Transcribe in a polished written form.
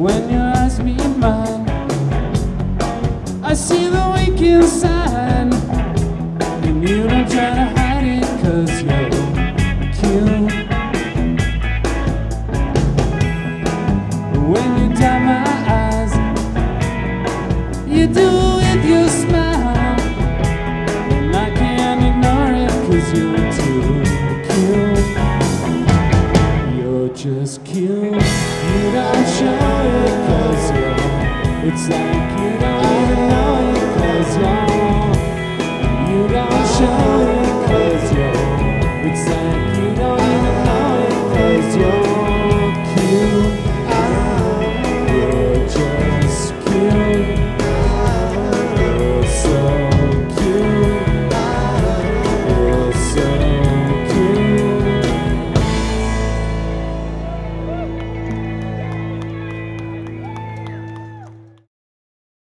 when your eyes meet mine. I see the weak inside, and you don't try to hide it, 'cause you're cute. When you dye my eyes, you do with your smile, and I can't ignore it, 'cause you're too cute. You're just cute, you don't show it, 'cause you're, it's like you don't know.